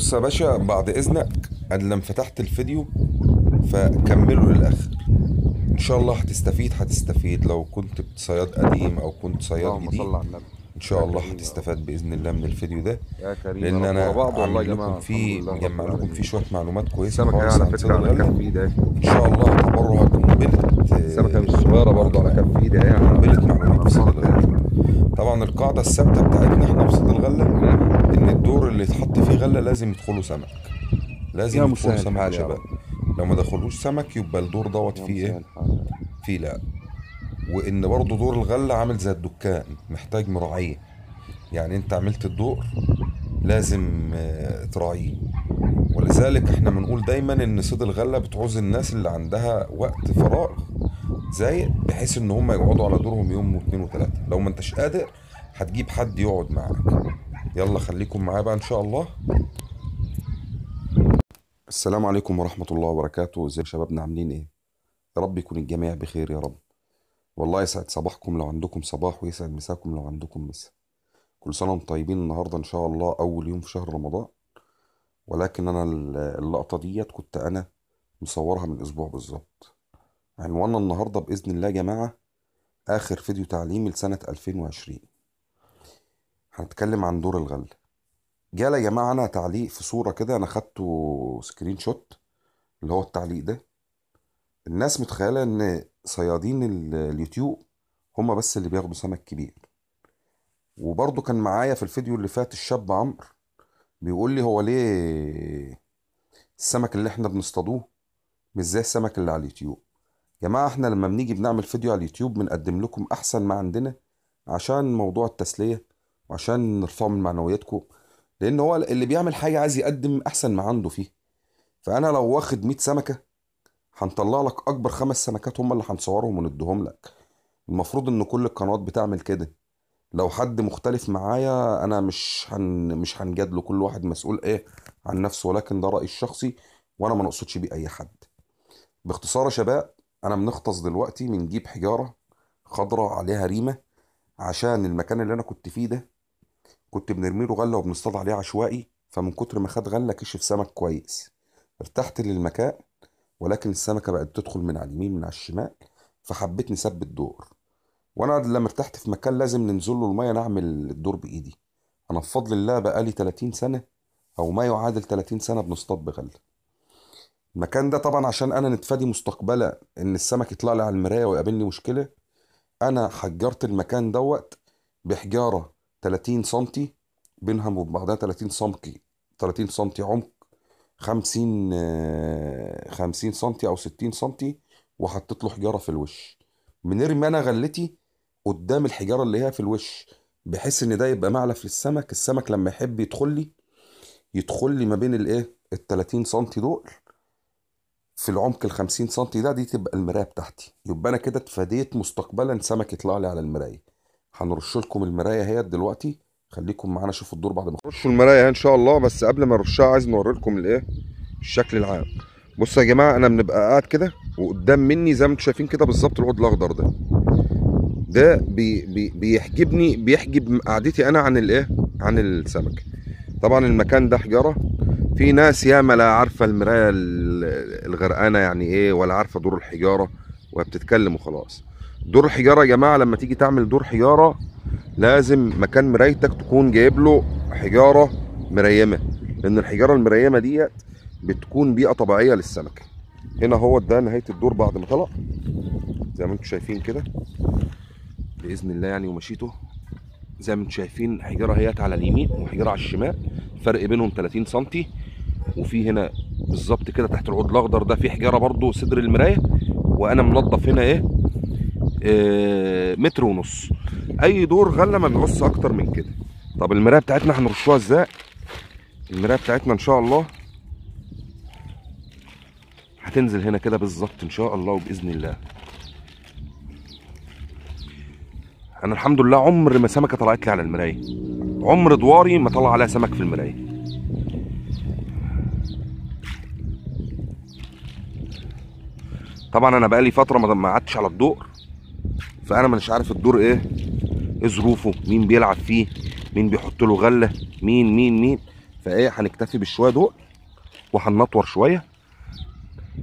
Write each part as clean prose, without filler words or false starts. بص يا باشا، بعد اذنك انا لما فتحت الفيديو فكمله للاخر، ان شاء الله هتستفيد. لو كنت صياد قديم او كنت صياد جديد ان شاء الله هتستفاد باذن الله من الفيديو ده، لان انا عامل لكم فيه، مجمع لكم فيه شويه معلومات كويسه خالص عن صيد الغلة. ان شاء الله هتعتبروا قنبله، السمكه مش صغيره برضه على كف ايدي اهي، قنبله معلومات في صيد الغلة. طبعا القاعده الثابته بتاعتنا احنا في صيد الغلة ان الدور اللي يتحط فيه غله لازم يدخله سمك، لازم يدخله سمك يا شباب. لو ما دخلوش سمك يبقى الدور دوت فيه ايه؟ فيه لا. وان برضه دور الغله عامل زي الدكان، محتاج مراعيه، يعني انت عملت الدور لازم تراعيه. ولذلك احنا بنقول دايما ان صيد الغله بتعوز الناس اللي عندها وقت فراغ زي، بحيث ان هم يقعدوا على دورهم يوم واثنين وثلاثه. لو ما انتش قادر هتجيب حد يقعد معاك. يلا خليكم معايا بقى ان شاء الله. السلام عليكم ورحمه الله وبركاته. ازاي شبابنا، عاملين ايه؟ يا رب يكون الجميع بخير يا رب. والله يسعد صباحكم لو عندكم صباح، ويسعد مساكم لو عندكم مسا. كل سنه وانتم طيبين. النهارده ان شاء الله اول يوم في شهر رمضان، ولكن انا اللقطه ديت كنت انا مصورها من اسبوع بالظبط. عنواننا النهارده باذن الله يا جماعه اخر فيديو تعليمي لسنه 2020، هنتكلم عن دور الغله. جالي يا جماعه انا تعليق في صوره كده، انا خدته سكرين شوت، اللي هو التعليق ده. الناس متخيله ان صيادين اليوتيوب هما بس اللي بياخدوا سمك كبير. وبرضه كان معايا في الفيديو اللي فات الشاب عمرو بيقول لي هو ليه السمك اللي احنا بنصطادوه مش زي السمك اللي على اليوتيوب. يا جماعه احنا لما بنيجي بنعمل فيديو على اليوتيوب بنقدم لكم احسن ما عندنا، عشان موضوع التسليه وعشان نرفع من معنوياتكم، لان هو اللي بيعمل حاجه عايز يقدم احسن ما عنده فيه. فانا لو واخد 100 سمكه هنطلع لك اكبر 5 سمكات هم اللي هنصورهم ونديهم لك. المفروض ان كل القنوات بتعمل كده. لو حد مختلف معايا انا مش هنجادله، كل واحد مسؤول ايه عن نفسه، ولكن ده رايي الشخصي وانا ما نقصدش بيه اي حد. باختصار يا شباب، انا بنغطس دلوقتي، بنجيب حجاره خضراء عليها ريمه، عشان المكان اللي انا كنت فيه ده كنت بنرمي له غله وبنصطاد عليه عشوائي، فمن كتر ما خد غله كشف سمك كويس. ارتحت للمكان، ولكن السمكه بقت تدخل من على اليمين من على الشمال، فحبيت نثبت الدور. وانا لما ارتحت في مكان لازم ننزل له الميه، نعمل الدور بايدي. انا بفضل الله بقالي 30 سنه او ما يعادل 30 سنه بنصطاد بغله. المكان ده طبعا عشان انا نتفادي مستقبلا ان السمك يطلع لي على المرايه ويقابلني مشكله، انا حجرت المكان دوت بحجاره 30 سنتي بينها وبعضها 30 سنتي عمق، 50 سنتي او 60 سنتي، وحطيت له حجاره في الوش. بنرمي انا غلتي قدام الحجاره اللي هي في الوش، بحيث ان ده يبقى معلف للسمك. السمك لما يحب يدخل لي ما بين الايه ال 30 سنتي دول في العمق ال 50 سنتي ده، دي تبقى المرايه بتاعتي. يبقى انا كده اتفاديت مستقبلا سمك يطلع لي على المرايه. هنرش لكم المرايه اهي دلوقتي، خليكم معانا شوفوا الدور بعد ما نرشوا المرايه اهي ان شاء الله. بس قبل ما نرشها عايز نوري لكم الايه الشكل العام. بصوا يا جماعه، انا بنبقى قاعد كده وقدام مني زي ما انتم شايفين كده بالظبط العود الاخضر ده، بيحجب قعدتي انا عن الايه عن السمك. طبعا المكان ده حجاره، في ناس ياما لا عارفه المرايه الغرقانه يعني ايه، ولا عارفه دور الحجاره وبتتكلم وخلاص. دور الحجاره يا جماعه لما تيجي تعمل دور حجاره لازم مكان مرايتك تكون جايب له حجاره مريمه، لان الحجاره المريمه ديت بتكون بيئه طبيعيه للسمكه. هنا هو ده نهايه الدور بعد ما طلع زي ما انتم شايفين كده باذن الله يعني. ومشيته زي ما انتم شايفين، حجاره اهيت على اليمين وحجاره على الشمال، فرق بينهم 30 سم. وفي هنا بالظبط كده تحت العود الاخضر ده في حجاره برده صدر المرايه، وانا منظف هنا ايه متر ونص. اي دور غله ما بيعوزش اكتر من كده. طب المرايه بتاعتنا هنرشوها ازاي؟ المرايه بتاعتنا ان شاء الله هتنزل هنا كده بالظبط ان شاء الله وباذن الله. انا الحمد لله عمر ما سمكه طلعت لي على المرايه، عمر دواري ما طلع عليها سمك في المرايه. طبعا انا بقالي فتره ما قعدتش على الدور، فانا مش عارف الدور ايه ظروفه، مين بيلعب فيه، مين بيحط له غله، مين فايه هنكتفي بالشويه دول وهنطور شويه.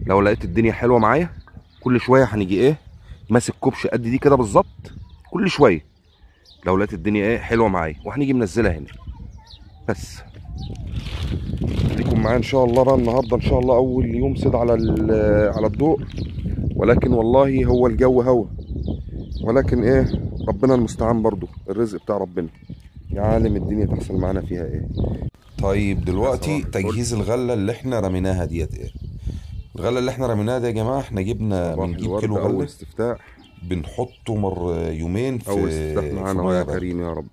لو لقيت الدنيا حلوه معايا كل شويه هنيجي ايه ماسك كوبش قد دي كده بالظبط كل شويه، لو لقيت الدنيا ايه حلوه معايا، وهنيجي منزلها هنا. بس خليكم معايا ان شاء الله بقى النهارده، ان شاء الله اول يوم صيد على الضوء، ولكن والله هو الجو هوا، ولكن ايه ربنا المستعان، برضو الرزق بتاع ربنا يا عالم الدنيا تحصل معانا فيها ايه. طيب دلوقتي تجهيز الغله اللي احنا رميناها ديت ايه. الغله اللي احنا رميناها دي يا جماعه احنا جبنا، بنجيب كيلو غله استفتاح بنحطه مر يومين في اول استفتاح معانا يا كريم يا رب.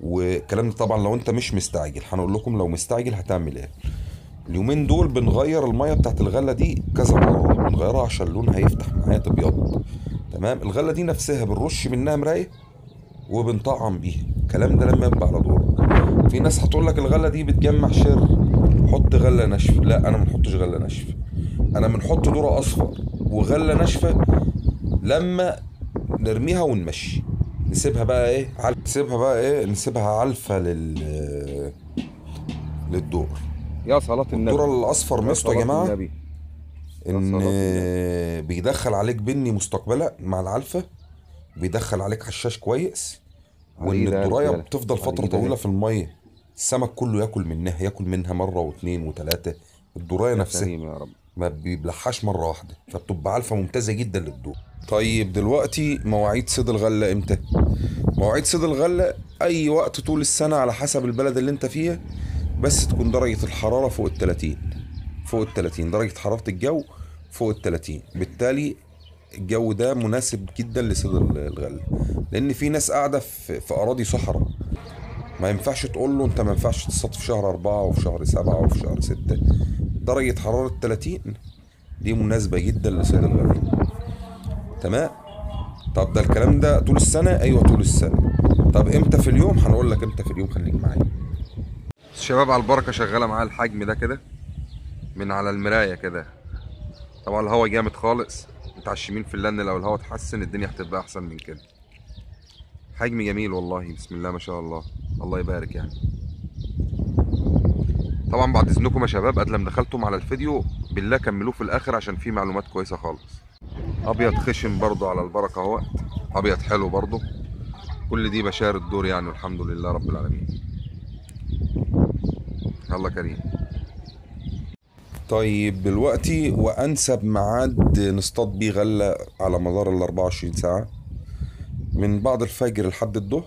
والكلام طبعا لو انت مش مستعجل، هنقول لكم لو مستعجل هتعمل ايه. اليومين دول بنغير الميه بتاعت الغله دي كذا مره، بنغيرها عشان لونها هيفتح معايا تبيض. تمام. الغله دي نفسها بنرش منها مرايه وبنطعم بيها. الكلام ده لما يبقى على دورك. في ناس هتقول لك الغله دي بتجمع شر، حط غله ناشفه. لا انا ما بنحطش غله ناشفه، انا بنحط ذره اصفر وغله ناشفه لما نرميها ونمشي، نسيبها بقى ايه نسيبها علفه للدور. يا صلاه النبي الدور الاصفر مستو يا جماعه النبي. ان بيدخل عليك بني مستقبلا مع العلفه، بيدخل عليك حشاش كويس، وان الدرايه بتفضل فتره طويله في الميه، السمك كله ياكل منها، ياكل منها مره واثنين وثلاثه. الدرايه نفسها ما بيبلعهاش مره واحده، فبتبقى علفه ممتازه جدا للدور. طيب دلوقتي مواعيد صيد الغله امتى؟ مواعيد صيد الغله اي وقت طول السنه على حسب البلد اللي انت فيها، بس تكون درجه الحراره فوق ال 30، فوق ال 30 درجه حراره الجو فوق ال 30، بالتالي الجو ده مناسب جدا لصيد الغله. لان في ناس قاعده في اراضي صحراء، ما ينفعش تقول له انت ما ينفعش تصطاد في شهر 4 وفي شهر 7 وفي شهر 6. درجه حراره 30 دي مناسبه جدا لصيد الغله. تمام. طب ده الكلام ده طول السنه؟ ايوه طول السنه. طب امتى في اليوم؟ هنقول لك امتى في اليوم، خليك معايا. الشباب على البركه شغاله معايا الحجم ده كده من على المرايه كده. طبعا الهوا جامد خالص، متعشمين في اللن، لو الهوا اتحسن الدنيا هتبقى احسن من كده. حجم جميل والله، بسم الله ما شاء الله، الله يبارك يعني. طبعا بعد اذنكم يا شباب قبل ما دخلتم على الفيديو بالله كملوه في الاخر عشان فيه معلومات كويسه خالص. ابيض خشن برضو على البركه اهوت، ابيض حلو برضو، كل دي بشار الدور يعني، والحمد لله رب العالمين. يلا كريم. طيب دلوقتي وانسب ميعاد نصطاد بيه غله على مدار ال 24 ساعه، من بعد الفجر لحد الظهر،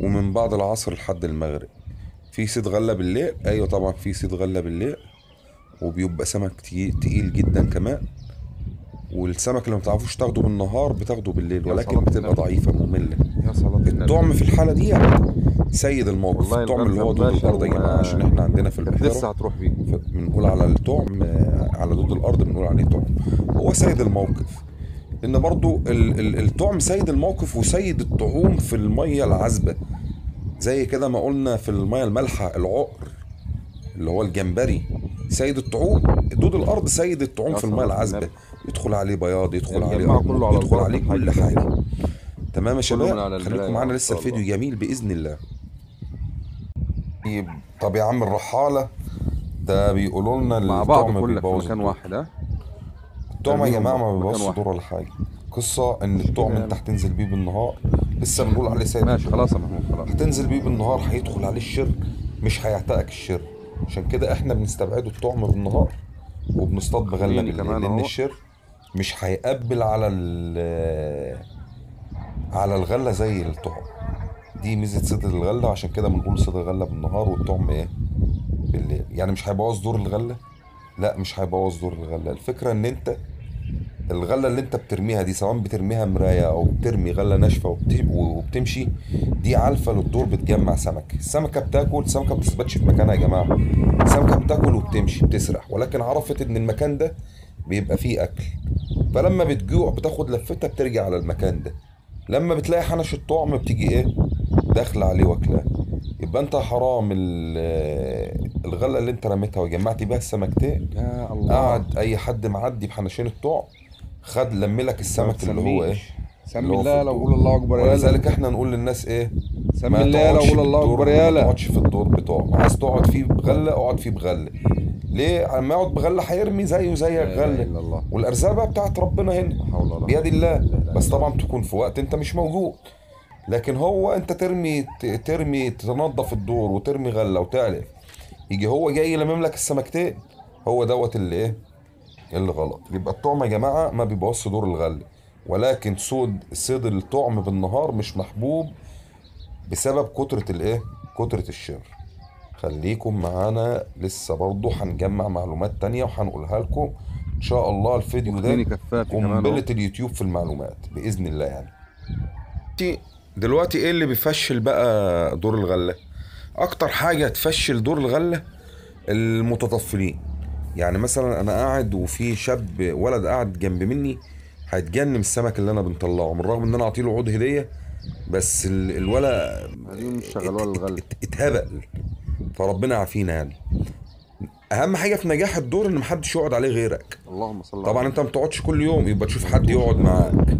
ومن بعد العصر لحد المغرب. في صيد غله بالليل؟ ايوه طبعا في صيد غله بالليل، وبيبقى سمك تقيل جدا كمان. والسمك اللي ما بتعرفوش تاخده بالنهار بتاخده بالليل، ولكن بتبقى ضعيفه ممله. يا صلاه النبي. الطعم في الحاله دي سيد الموقف، الطعم اللي هو دود الارض يا جماعه، عشان احنا عندنا في البحيره لسه هتروح بيه، بنقول على الطعم، على دود الارض بنقول عليه طعم، هو سيد الموقف. لان برضو الطعم سيد الموقف وسيد الطعوم في الميه العذبه، زي كده ما قلنا في الميه المالحه العقر اللي هو الجمبري سيد الطعوم، دود الارض سيد الطعوم في الميه العذبه، يدخل عليه بياض، يدخل عليه أرمون، يدخل عليه كل حاجه. تمام يا شباب، خليكم معانا لسه الفيديو جميل باذن الله. طب يا عم الرحاله ده بيقولوا لنا الطعم بيبوظ مكان واحد. ها الطعم يا جماعه ما بيبوظش الدور ولا حاجه، قصه ان الطعم انت هتنزل بيه بالنهار، لسه بنقول عليه سيد. ماشي خلاص يا محمود، خلاص هتنزل بيه بالنهار هيدخل عليه الشرك، مش هيعتقك الشرك، عشان كده احنا بنستبعده الطعم بالنهار وبنصطاد بغله بالليل، لان الشرك مش هيقبل على الغله زي الطعم. دي ميزه صيد الغله، عشان كده بنقول صيد الغله بالنهار والطعم ايه بالليل. يعني مش هيبوظ دور الغله؟ لا مش هيبوظ دور الغله. الفكره ان انت الغله اللي انت بترميها دي، سواء بترميها مرايه او بترمي غله ناشفه وبتمشي، دي علفه للدور، بتجمع سمك، السمكه بتاكل، السمكه ما بتثبتش في مكانها يا جماعه، السمكه بتاكل وبتمشي بتسرح، ولكن عرفت ان المكان ده بيبقى فيه اكل، فلما بتجوع بتاخد لفتها بترجع على المكان ده، لما بتلاقي حنش الطعم بتيجي ايه داخله عليه واكلاه. يبقى انت حرام الغله اللي انت رميتها وجمعت بيها السمكتين، يا الله، قعد اي حد معدي بحنشين الطعم خد لملك السمك اللي هو ايه، سمي الله لو قول الله اكبر. ولذلك احنا نقول للناس ايه، سمي الله لا ولا الله اكبر يالا. ما تقعدش في الدور بتاعه، عايز تقعد فيه بغله اقعد فيه بغله. ليه؟ اما يقعد بغله هيرمي زيه زيك غله. والارزاق بقى بتاعت ربنا هنا بيد الله، بس طبعا تكون في وقت انت مش موجود. لكن هو انت ترمي تنظف الدور وترمي غله وتعلق، يجي هو جاي يلمم لك السمكتين. هو دوت اللي ايه؟ اللي غلط. يبقى الطعم يا جماعه ما بيبوظش دور الغله، ولكن صيد الطعم بالنهار مش محبوب بسبب كترة الايه؟ كترة الشر. خليكم معانا لسه برضه، هنجمع معلومات تانية وهنقولها لكم ان شاء الله. الفيديو ده قنبلة اليوتيوب في المعلومات باذن الله. يعني دلوقتي ايه اللي بيفشل بقى دور الغله؟ اكتر حاجه تفشل دور الغله المتطفلين. يعني مثلا انا قاعد وفي شاب ولد قاعد جنب مني هيتجنن السمك اللي انا بنطلعه، من رغم ان انا اعطيله عود هديه، بس الولا اتهبل. فربنا يعافينا. يعني اهم حاجه في نجاح الدور ان محدش يقعد عليه غيرك. اللهم صل. طبعا انت ما بتقعدش كل يوم، يبقى تشوف حد يقعد معاك.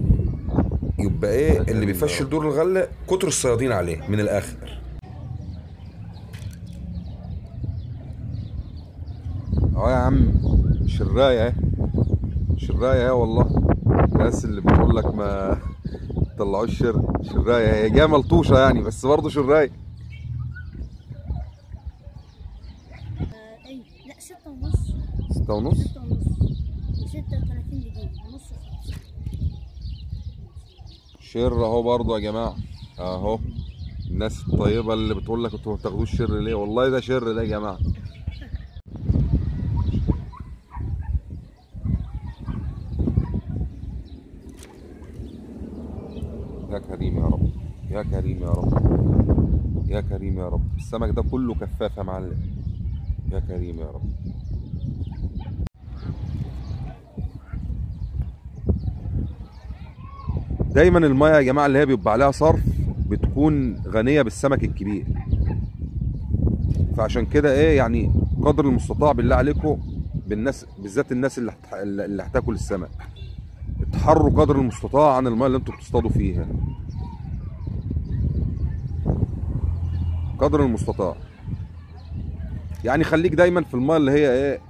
يبقى ايه اللي بيفشل دور الغله؟ كتر الصيادين عليه من الاخر. اه يا عم شرايه اهي، شرايه اهي والله. الناس اللي بتقول لك ما تطلعوش شرايه، هي جايه ملطوشه يعني، بس برضه شرايه. ايوه. لا 6.5. 6.5 و36 جنيه ونص. شر اهو برضه يا جماعه، اهو الناس الطيبه اللي بتقول لك انتوا ما بتاخدوش شر ليه، والله ده شر ده يا جماعه. يا كريم يا رب، يا كريم يا رب، يا كريم يا رب، السمك ده كله كفاف يا معلم. يا كريم يا رب. دايما الميه يا جماعه اللي هي بيبقى عليها صرف بتكون غنيه بالسمك الكبير، فعشان كده ايه يعني قدر المستطاع بالله عليكم بالناس، بالذات الناس اللي هتاكل السمك، اتحروا قدر المستطاع عن الميه اللي انتوا بتصطادوا فيها قدر المستطاع. يعني خليك دايما في الميه اللي هي ايه،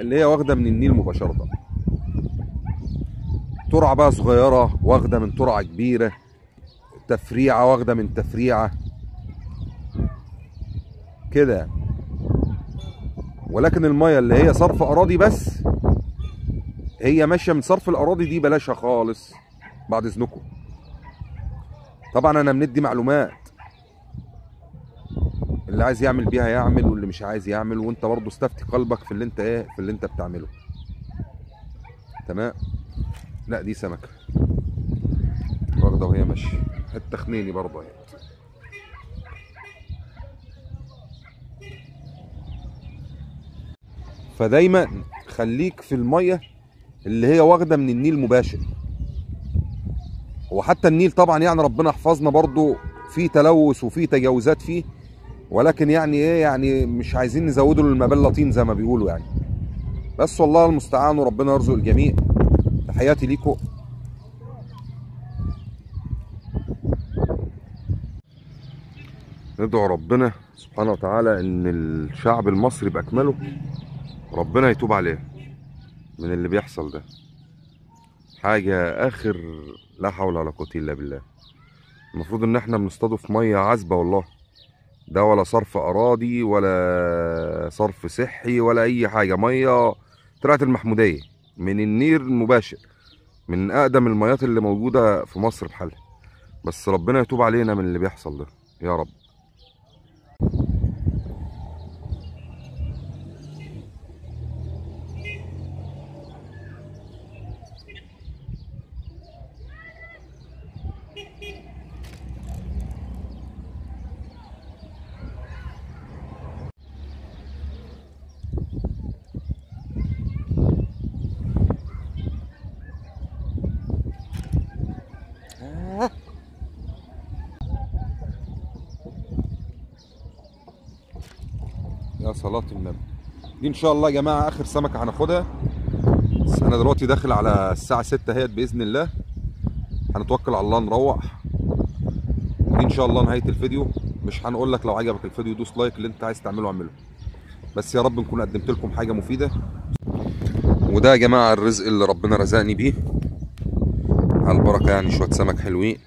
اللي هي واخده من النيل مباشره. ترعه بقى صغيره واخده من ترعه كبيره، تفريعه واخده من تفريعه كده. ولكن الميه اللي هي صرف اراضي بس، هي ماشيه من صرف الاراضي دي بلاشها خالص بعد اذنكم. طبعا انا بندي معلومات، اللي عايز يعمل بيها يعمل، واللي مش عايز يعمل، وانت برضه استفتي قلبك في اللي انت ايه، في اللي انت بتعمله. تمام. لا دي سمكه واخده وهي ماشيه حته خنيني برضه اهي. فدايما خليك في الميه اللي هي واخده من النيل مباشر. وحتى النيل طبعا يعني ربنا يحفظنا برضو في تلوث وفي تجاوزات فيه، ولكن يعني ايه يعني مش عايزين نزوده للمبلطين زي ما بيقولوا يعني. بس والله المستعان، وربنا يرزق الجميع. تحياتي ليكم. ندعو ربنا سبحانه وتعالى ان الشعب المصري باكمله ربنا يتوب عليه من اللي بيحصل ده. حاجة آخر، لا حول ولا قوة إلا بالله. المفروض إن إحنا بنصطادوا في مية عذبة والله، ده ولا صرف أراضي ولا صرف صحي ولا أي حاجة، مية طلعت المحمودية من النير المباشر، من أقدم الميات اللي موجودة في مصر بحالها. بس ربنا يتوب علينا من اللي بيحصل ده يا رب. يا صلاة النبي. دي ان شاء الله يا جماعه اخر سمكه هناخدها. انا دلوقتي داخل على الساعه 6 اهيت باذن الله. هنتوكل على الله نروح. دي ان شاء الله نهايه الفيديو. مش هنقول لك لو عجبك الفيديو دوس لايك، اللي انت عايز تعمله اعمله، بس يا رب نكون قدمت لكم حاجه مفيده. وده يا جماعه الرزق اللي ربنا رزقني بيه على البركه، يعني شويه سمك حلوين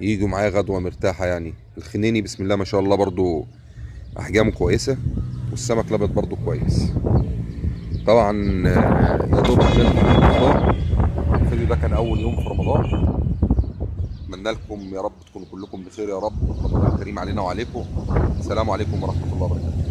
يجوا معايا غدوه مرتاحه. يعني الخنيني بسم الله ما شاء الله برضو احجامه كويسه، والسمك الابيض برضو كويس. طبعا يا دوب الفيديو ده كان اول يوم في رمضان. اتمنى لكم يا رب تكونوا كلكم بخير يا رب، ربنا كريم علينا وعليكم. السلام عليكم ورحمه الله وبركاته.